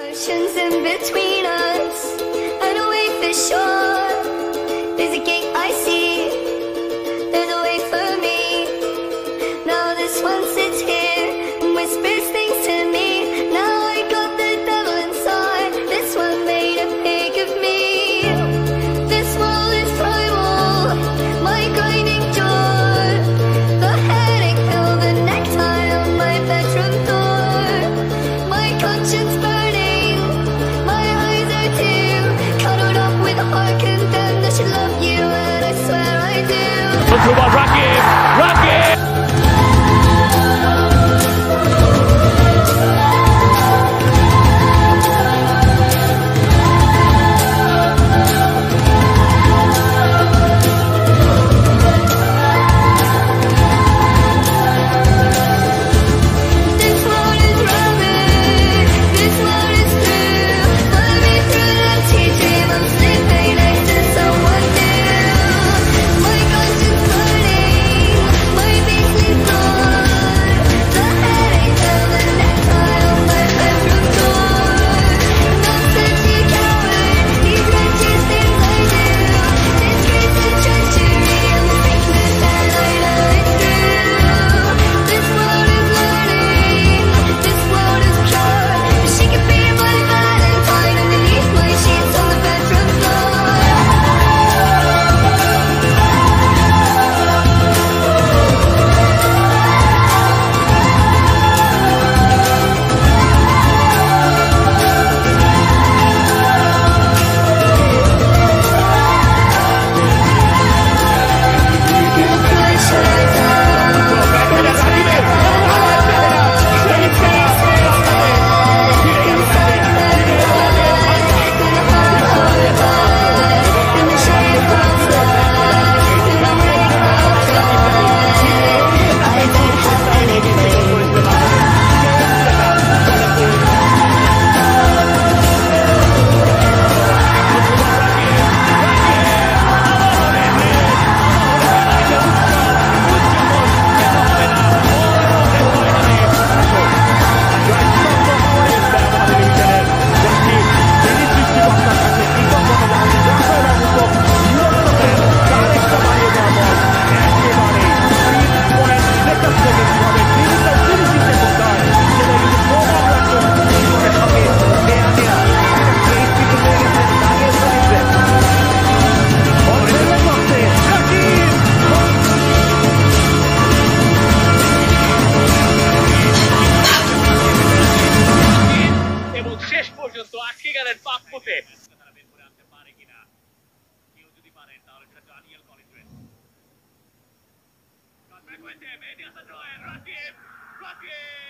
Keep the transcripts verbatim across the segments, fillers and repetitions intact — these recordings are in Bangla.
Oceans in between us, unawake the shore. There's a gate I see, there's a way for me. Now this one sits here and whispers things to me. Now I got the devil inside, this one made a pig of me. This wall is primal, my grinding jaw. The headache of a necktie on my bedroom door. My conscience burns. I love you and I swear I do. Look at what Rakib, Rakib!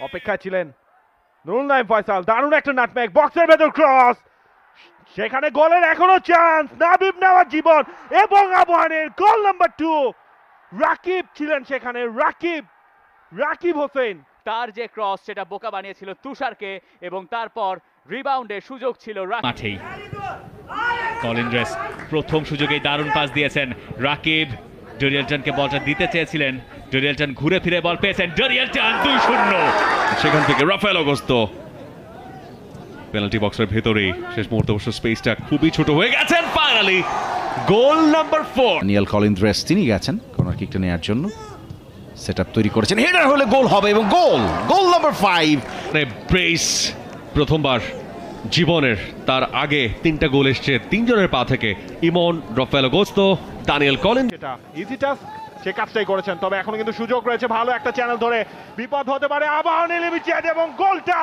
অপেক্ষায় ছিলেন নুরুল নাইম ফয়সাল, দারুণ একটা নাটমেক, বক্সের ভেতর ক্রস, সেখানে গোলের এখনো চান্স, নাবিব নেওয়ার জীবন এবং আবহানের গোল নাম্বার টু। রাকিব ছিলেন সেখানে, রাকিব রাকিব হোসেন, তার যে ক্রস সেটা বোকা বানিয়েছিল তুষারকে এবং তারপর রিবাউন্ডের সুযোগ ছিল মাঠেই। কলিন্দ্রেস প্রথম সুযোগেই দারুণ পাস দিয়েছেন, রাকিব ডরিয়েলটনকে বলটা দিতে চেয়েছিলেন, ডরিয়েলটন ঘুরে ফিরে বল পেয়েছেন, ডরিয়েলটন দুই শূন্য। সেখান থেকে রাফায়েল অগুস্তো পেনাল্টি বক্সের ভেতরেই, শেষ মুহূর্তে অবশ্য স্পেসটা খুবই ছোট হয়ে গেছেন, finally goal number four. Daniel Colindres তিনি গেছেন কর্নার কিকটা নেওয়ার জন্য, সেটআপ তৈরি করেছেন, হেডার হলে গোল হবে এবং goal, goal number five. Brace প্রথমবার জীবনের, তার আগে তিনটা গোল এসেছে তিনজনের পা থেকে, Emon, Rafael Augusto, Daniel Colindres. এটা ইজি টাস্ক, সে কাজটাই করেছেন, তবে এখনো কিন্তু সুযোগ রয়েছে, ভালো একটা চ্যানেল ধরে বিপদ হতে পারে, আবাহনী লিমিটেড এবং গোলটা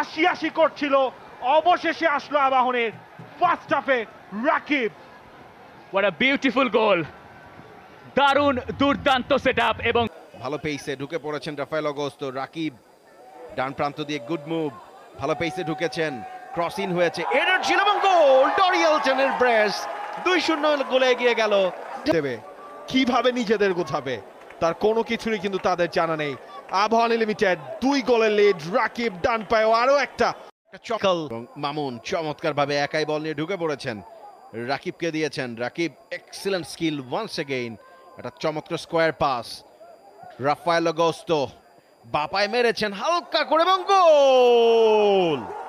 আশি আশি করছিল, অবশেষে আসলো আবাহনীর ফার্স্ট হাফে Rakib. What a beautiful goal, দারুণ দুর্দান্ত সেটআপ এবং ভালো পেসে ঢুকে পড়েছেন রাফায়েল অগুস্তো। রাকিব ডান প্রান্ত দিয়ে গুড মুভ, ভালো পেসে ঢুকেছেন, ক্রস ইন হয়েছে, এরর ছিল এবং গোল, ডরিয়েলটনের ব্রেস, দুই শূন্য গোলে এগিয়ে গেল। কিভাবে নিজেদের গোছাবে তার কোনো কিছুই কিন্তু তাদের জানা নেই। আবাহনী লিমিটেড দুই গোলের লিড, রাকিব ডান পায়ে আরো একটা চকল, মামুন চমৎকারভাবে একাই বল নিয়ে ঢুকে পড়েছেন, রাকিবকে দিয়েছেন, Rakib excellent skill once again, একটা চমৎকার স্কোয়ার পাস, রাফায়েল অগুস্তো বাপায় মেরেছেন হালকা করে এবং গোল।